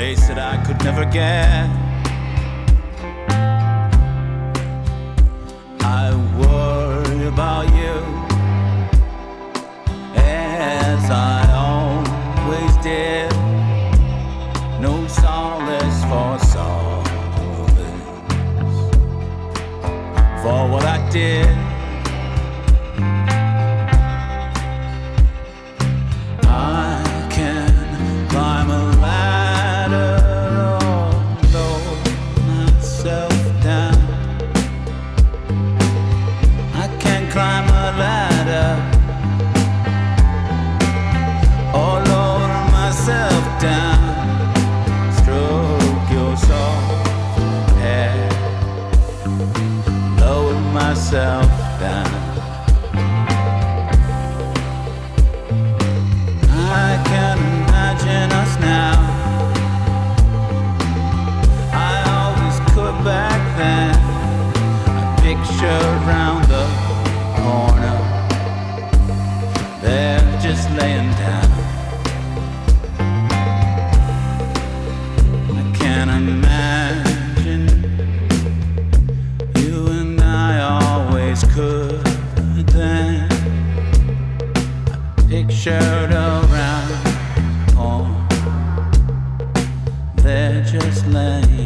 place that I could never get. I worry about you, as I always did. No solace for solace for what I did. I can climb a ladder or blow myself down. I can climb a ladder or lower myself down. Stroke your soft hair, lower myself down. Around the corner, they're just laying down. I can't imagine you and I always could then. I pictured around the corner, they're just laying down.